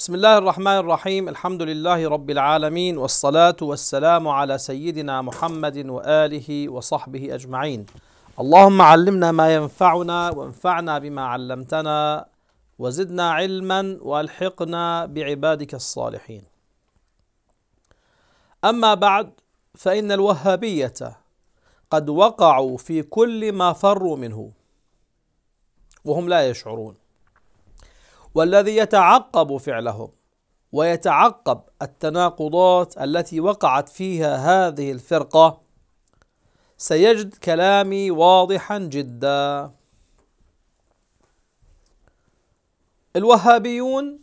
بسم الله الرحمن الرحيم. الحمد لله رب العالمين، والصلاة والسلام على سيدنا محمد وآله وصحبه أجمعين. اللهم علمنا ما ينفعنا، وانفعنا بما علمتنا، وزدنا علما، وألحقنا بعبادك الصالحين. أما بعد، فإن الوهابية قد وقعوا في كل ما فروا منه وهم لا يشعرون، والذي يتعقب فعلهم ويتعقب التناقضات التي وقعت فيها هذه الفرقة سيجد كلامي واضحا جدا. الوهابيون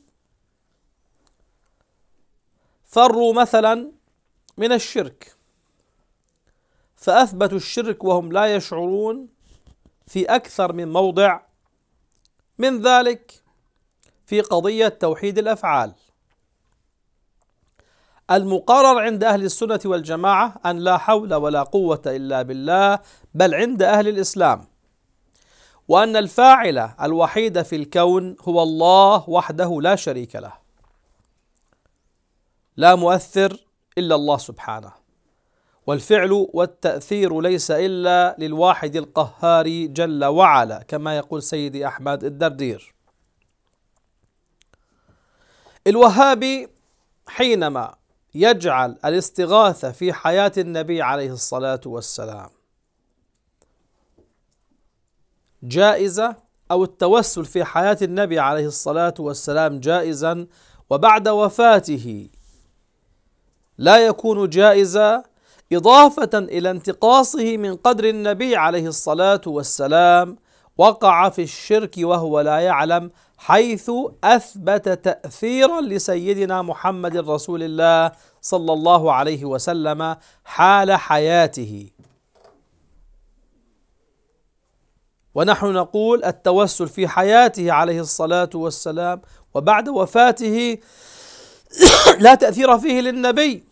فروا مثلا من الشرك، فأثبتوا الشرك وهم لا يشعرون في أكثر من موضع، من ذلك في قضية توحيد الأفعال المقرر عند أهل السنة والجماعة أن لا حول ولا قوة إلا بالله، بل عند أهل الإسلام، وأن الفاعل الوحيد في الكون هو الله وحده لا شريك له، لا مؤثر إلا الله سبحانه، والفعل والتأثير ليس إلا للواحد القهار جل وعلا، كما يقول سيدي أحمد الدردير. الوهابي حينما يجعل الاستغاثة في حياة النبي عليه الصلاة والسلام جائزة، أو التوسل في حياة النبي عليه الصلاة والسلام جائزا، وبعد وفاته لا يكون جائزا، إضافة إلى انتقاصه من قدر النبي عليه الصلاة والسلام، وقع في الشرك وهو لا يعلم، حيث أثبت تأثيرا لسيدنا محمد رسول الله صلى الله عليه وسلم حال حياته. ونحن نقول التوسل في حياته عليه الصلاة والسلام وبعد وفاته لا تأثير فيه للنبي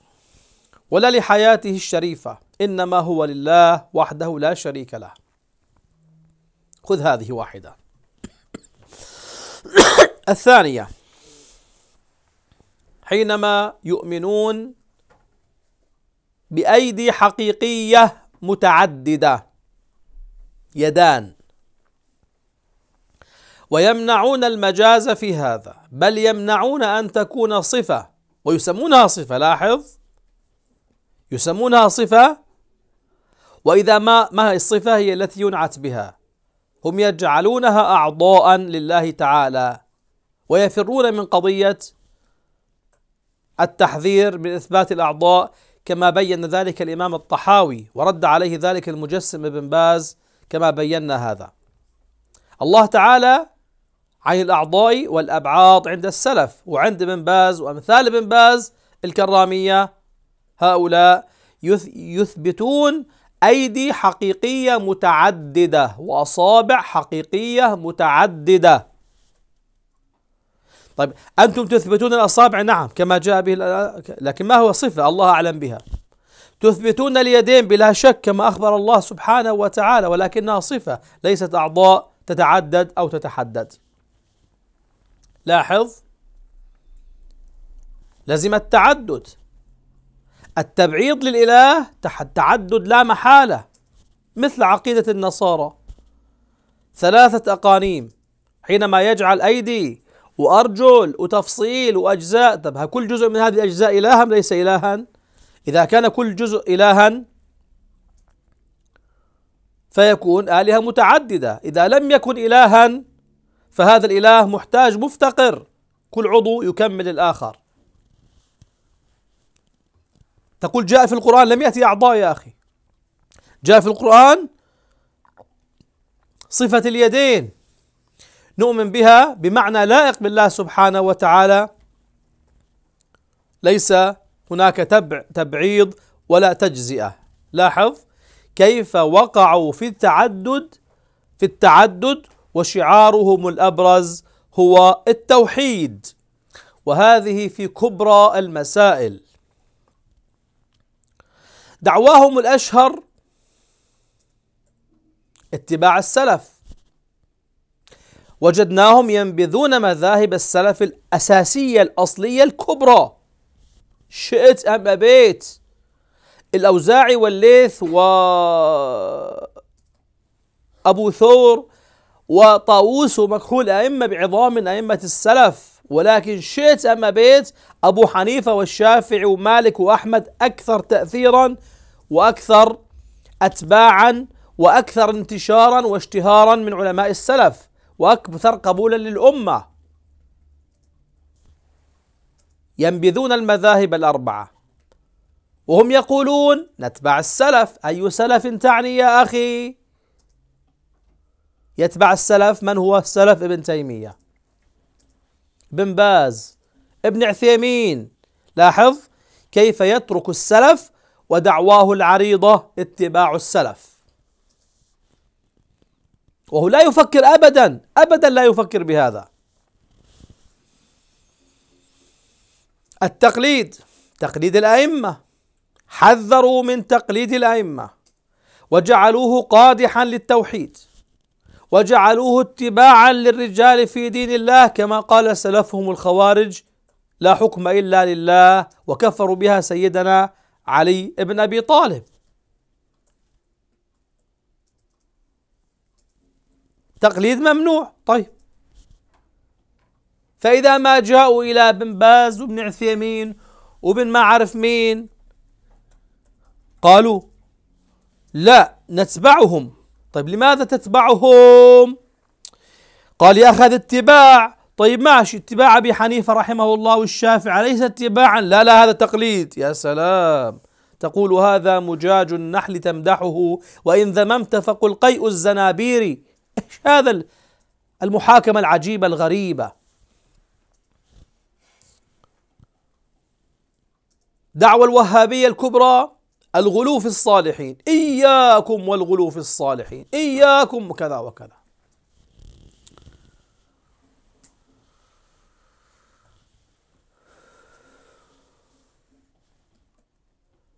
ولا لحياته الشريفة، إنما هو لله وحده لا شريك له. خذ هذه واحدة. الثانية، حينما يؤمنون بأيدي حقيقية متعددة، يدان، ويمنعون المجاز في هذا، بل يمنعون أن تكون صفة، ويسمونها صفة، لاحظ، يسمونها صفة، وإذا ما هي الصفة هي التي ينعت بها، هم يجعلونها أعضاء لله تعالى، ويفرون من قضية التحذير من إثبات الأعضاء، كما بيّن ذلك الإمام الطحاوي، ورد عليه ذلك المجسم ابن باز، كما بيّنا هذا. الله تعالى عن الأعضاء والأبعاض عند السلف، وعند ابن باز وأمثال ابن باز الكرامية، هؤلاء يثبتون أيدي حقيقية متعددة وأصابع حقيقية متعددة. طيب، أنتم تثبتون الأصابع، نعم، كما جاء به، لكن ما هو صفة الله أعلم بها. تثبتون اليدين بلا شك، كما أخبر الله سبحانه وتعالى، ولكنها صفة، ليست أعضاء تتعدد أو تتحدد. لاحظ، لزم التعدد، التبعيض للإله تحت تعدد لا محالة، مثل عقيدة النصارى، ثلاثة أقانيم، حينما يجعل أيدي وأرجل وتفصيل وأجزاء. طب كل جزء من هذه الأجزاء إلها أم ليس إلها؟ إذا كان كل جزء إلها فيكون آلهة متعددة، إذا لم يكن إلها فهذا الإله محتاج مفتقر، كل عضو يكمل الآخر. تقول جاء في القرآن، لم يأتي أعضاء يا أخي، جاء في القرآن صفة اليدين، نؤمن بها بمعنى لائق بالله سبحانه وتعالى، ليس هناك تبعيض ولا تجزئة. لاحظ كيف وقعوا في التعدد، وشعارهم الأبرز هو التوحيد، وهذه في كبرى المسائل. دعواهم الأشهر اتباع السلف، وجدناهم ينبذون مذاهب السلف الأساسية الأصلية الكبرى، شئت أم أبيت. الأوزاعي والليث وأبو ثور وطاووس ومكحول أئمة بعظام من أئمة السلف، ولكن شئت أم أبيت أبو حنيفة والشافعي ومالك وأحمد أكثر تأثيرا وأكثر أتباعا وأكثر انتشارا واشتهارا من علماء السلف وأكثر قبولا للأمة. ينبذون المذاهب الأربعة وهم يقولون نتبع السلف. أي سلف تعني يا أخي؟ يتبع السلف من هو؟ السلف ابن تيمية، ابن باز، ابن عثيمين. لاحظ كيف يترك السلف ودعواه العريضة اتباع السلف، وهو لا يفكر أبدا أبدا، لا يفكر بهذا. التقليد، تقليد الأئمة، حذروا من تقليد الأئمة وجعلوه قادحا للتوحيد وجعلوه اتباعا للرجال في دين الله، كما قال سلفهم الخوارج لا حكم إلا لله، وكفروا بها سيدنا علي ابن ابي طالب. تقليد ممنوع. طيب، فإذا ما جاءوا إلى ابن باز وابن عثيمين وابن ما عرف مين، قالوا لا نتبعهم. طيب لماذا تتبعهم؟ قال يأخذ اتباع. طيب ماشي، اتباع أبي حنيفة رحمه الله والشافعي ليس اتباعا، لا لا هذا تقليد. يا سلام، تقول هذا مجاج النحل تمدحه، وإن ذممت فقل قيء الزنابير. إيش هذا المحاكمة العجيبة الغريبة؟ دعوة الوهابية الكبرى الغلو في الصالحين، إياكم والغلو في الصالحين، إياكم كذا وكذا.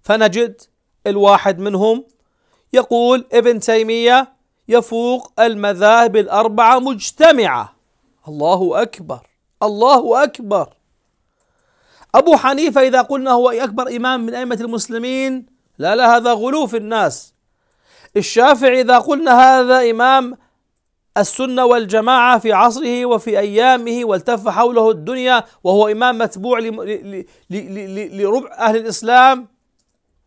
فنجد الواحد منهم يقول ابن تيمية يفوق المذاهب الأربعة مجتمعة. الله أكبر، الله أكبر. أبو حنيفة إذا قلنا هو أكبر إمام من أئمة المسلمين، لا لا هذا غلو في الناس. الشافعي إذا قلنا هذا إمام السنة والجماعة في عصره وفي أيامه والتف حوله الدنيا وهو إمام متبوع لربع أهل الإسلام،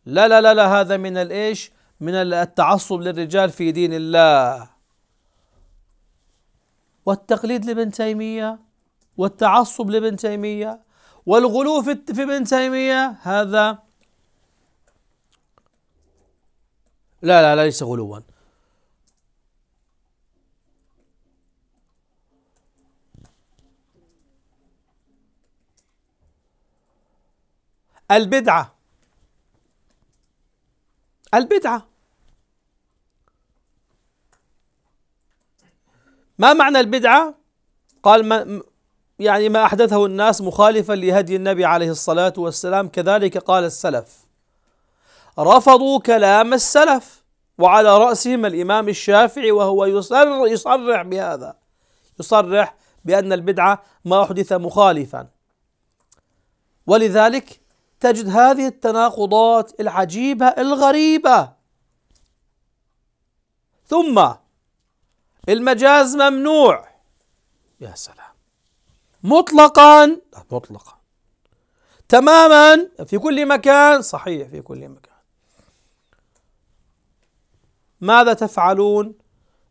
لا لا لا لا هذا من الإيش؟ من التعصب للرجال في دين الله. والتقليد لابن تيمية والتعصب لابن تيمية والغلو في ابن تيمية، هذا لا لا لا ليس غلوا. البدعة، البدعة، ما معنى البدعة؟ قال يعني ما أحدثه الناس مخالفا لهدي النبي عليه الصلاة والسلام، كذلك قال السلف. رفضوا كلام السلف، وعلى رأسهم الإمام الشافعي، وهو يصرح بهذا، يصرح بأن البدعة ما أحدث مخالفا. ولذلك تجد هذه التناقضات العجيبة الغريبة. ثم المجاز ممنوع، يا سلام، مطلقا، مطلقا تماما في كل مكان، صحيح في كل مكان. ماذا تفعلون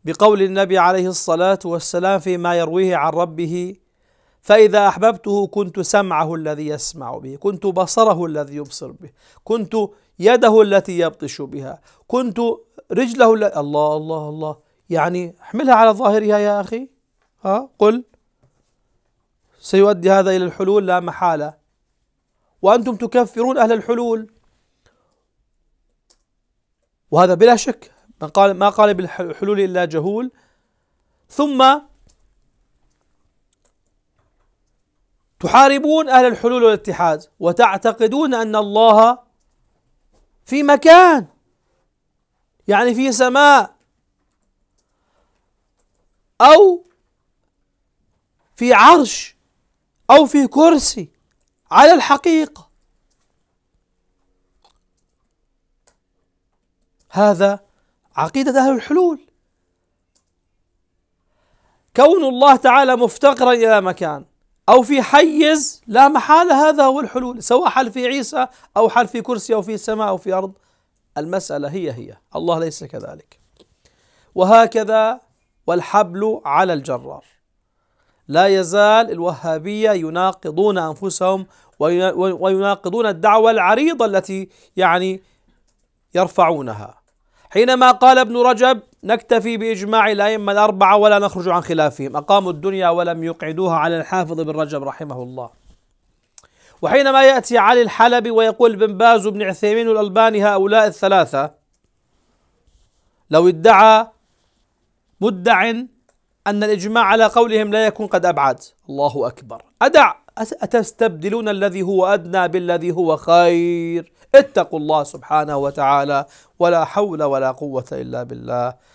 بقول النبي عليه الصلاة والسلام فيما يرويه عن ربه؟ فإذا أحببته كنت سمعه الذي يسمع به، كنت بصره الذي يبصر به، كنت يده التي يبطش بها، كنت رجله الله الله الله. يعني احملها على ظاهرها يا أخي، ها قل سيؤدي هذا إلى الحلول لا محالة، وأنتم تكفرون أهل الحلول. وهذا بلا شك ما قال بالحلول إلا جهول. ثم تحاربون أهل الحلول والاتحاد وتعتقدون أن الله في مكان، يعني في سماء، أو في عرش أو في كرسي على الحقيقة، هذا عقيدة أهل الحلول. كون الله تعالى مفتقرا إلى مكان أو في حيز لا محالة، هذا هو الحلول، سواء حل في عيسى أو حل في كرسي أو في سماء أو في أرض، المسألة هي الله ليس كذلك. وهكذا والحبل على الجرار. لا يزال الوهابية يناقضون أنفسهم ويناقضون الدعوة العريضة التي يرفعونها. حينما قال ابن رجب نكتفي بإجماع الأئمة الأربعة ولا نخرج عن خلافهم، أقاموا الدنيا ولم يقعدوها على الحافظ ابن رجب رحمه الله. وحينما يأتي علي الحلبي ويقول ابن باز وابن عثيمين والألباني هؤلاء الثلاثة، لو ادعى مدع أن الإجماع على قولهم لا يكون قد أبعد. الله أكبر، أتستبدلون الذي هو أدنى بالذي هو خير؟ اتقوا الله سبحانه وتعالى، ولا حول ولا قوة إلا بالله.